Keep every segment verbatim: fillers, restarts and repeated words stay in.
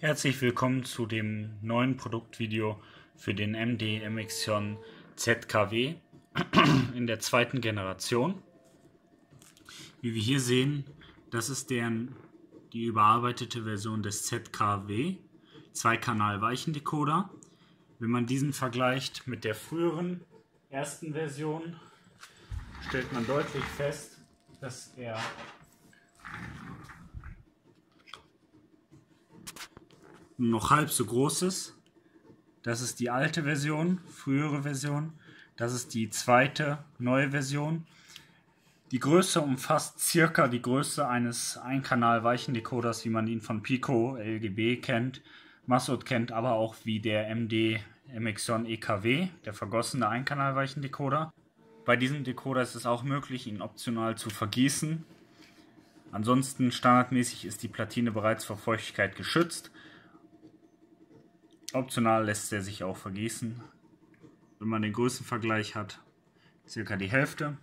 Herzlich willkommen zu dem neuen Produktvideo für den M D mXion Z K W in der zweiten Generation. Wie wir hier sehen, das ist deren, die überarbeitete Version des Z K W, Zwei-Kanal-Weichendecoder. Wenn man diesen vergleicht mit der früheren ersten Version, stellt man deutlich fest, dass er noch halb so groß ist. Das ist die alte Version, frühere Version. Das ist die zweite, neue Version. Die Größe umfasst circa die Größe eines Einkanal-Weichendecoders, wie man ihn von Pico L G B kennt, Massoth kennt, aber auch wie der M D mXion E K W, der vergossene Einkanal-Weichendecoder. Bei diesem Decoder ist es auch möglich, ihn optional zu vergießen. Ansonsten standardmäßig ist die Platine bereits vor Feuchtigkeit geschützt. Optional lässt er sich auch vergießen. Wenn man den Größenvergleich hat, circa die Hälfte.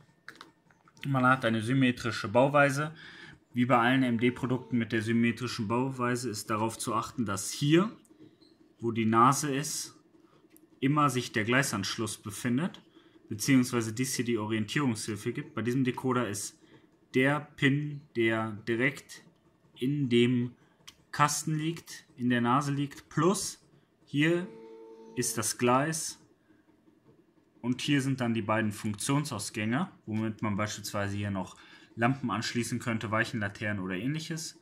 Man hat eine symmetrische Bauweise. Wie bei allen M D-Produkten mit der symmetrischen Bauweise ist darauf zu achten, dass hier, wo die Nase ist, immer sich der Gleisanschluss befindet, beziehungsweise dies hier die Orientierungshilfe gibt. Bei diesem Decoder ist der Pin, der direkt in dem Kasten liegt, in der Nase liegt, plus hier ist das Gleis und hier sind dann die beiden Funktionsausgänge, womit man beispielsweise hier noch Lampen anschließen könnte, Weichenlaternen oder ähnliches.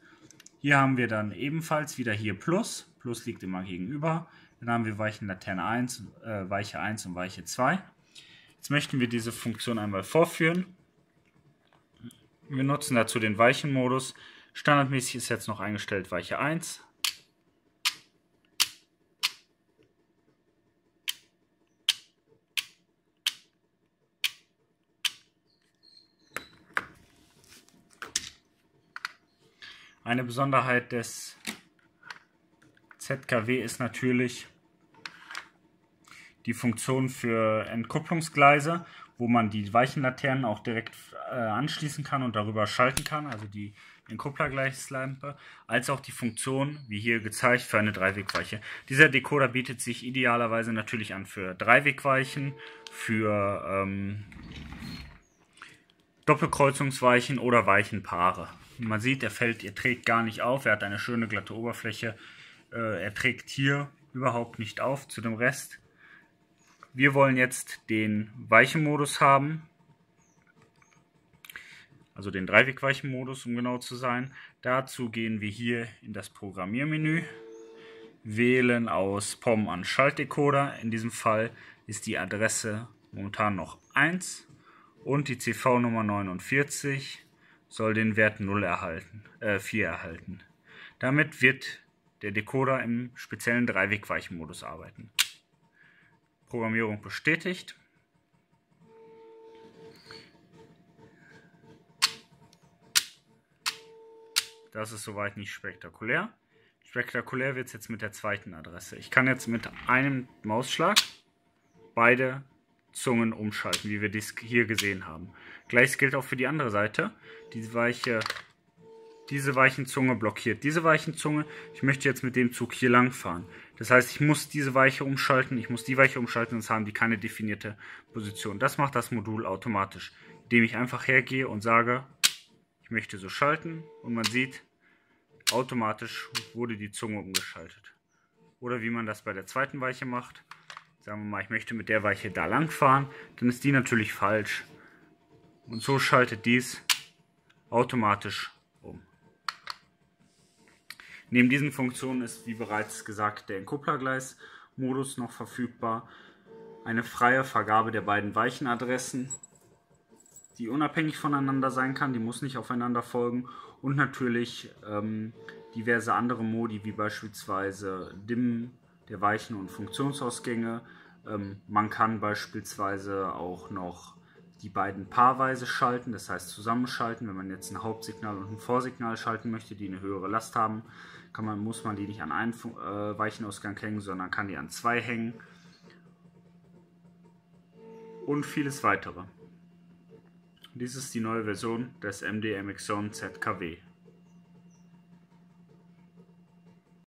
Hier haben wir dann ebenfalls wieder hier Plus, Plus liegt immer gegenüber, dann haben wir Weichenlaterne eins, äh, Weiche eins und Weiche zwei. Jetzt möchten wir diese Funktion einmal vorführen. Wir nutzen dazu den Weichenmodus. Standardmäßig ist jetzt noch eingestellt Weiche eins. Eine Besonderheit des Z K W ist natürlich die Funktion für Entkupplungsgleise, wo man die Weichenlaternen auch direkt anschließen kann und darüber schalten kann, also die Entkupplergleislampe, als auch die Funktion, wie hier gezeigt, für eine Dreiwegweiche. Dieser Decoder bietet sich idealerweise natürlich an für Dreiwegweichen, für ähm, Doppelkreuzungsweichen oder Weichenpaare. Man sieht, er fällt, er trägt gar nicht auf, er hat eine schöne glatte Oberfläche, er trägt hier überhaupt nicht auf zu dem Rest. Wir wollen jetzt den Weichenmodus haben, also den Dreiwegweichenmodus, um genau zu sein. Dazu gehen wir hier in das Programmiermenü, wählen aus P O M an Schaltdecoder, in diesem Fall ist die Adresse momentan noch eins und die C V-Nummer neunundvierzig. Soll den Wert null erhalten, äh, vier erhalten. Damit wird der Decoder im speziellen Dreiwegweichenmodus arbeiten. Programmierung bestätigt. Das ist soweit nicht spektakulär. Spektakulär wird es jetzt mit der zweiten Adresse. Ich kann jetzt mit einem Mausschlag beide Zungen umschalten, wie wir dies hier gesehen haben. Gleiches gilt auch für die andere Seite. Diese, weiche, diese Weichenzunge blockiert diese Weichenzunge. Ich möchte jetzt mit dem Zug hier lang fahren. Das heißt, ich muss diese Weiche umschalten, ich muss die Weiche umschalten, sonst haben die keine definierte Position. Das macht das Modul automatisch, indem ich einfach hergehe und sage, ich möchte so schalten und man sieht, automatisch wurde die Zunge umgeschaltet. Oder wie man das bei der zweiten Weiche macht. Sagen wir mal, ich möchte mit der Weiche da lang fahren, dann ist die natürlich falsch. Und so schaltet dies automatisch um. Neben diesen Funktionen ist, wie bereits gesagt, der Entkupplergleismodus noch verfügbar. Eine freie Vergabe der beiden Weichenadressen, die unabhängig voneinander sein kann, die muss nicht aufeinander folgen. Und natürlich ähm, diverse andere Modi, wie beispielsweise Dimmen der Weichen- und Funktionsausgänge. Ähm, man kann beispielsweise auch noch die beiden paarweise schalten, das heißt zusammenschalten. Wenn man jetzt ein Hauptsignal und ein Vorsignal schalten möchte, die eine höhere Last haben, kann man, muss man die nicht an einen Fun äh, Weichenausgang hängen, sondern kann die an zwei hängen. Und vieles weitere. Dies ist die neue Version des M D mXion Z K W.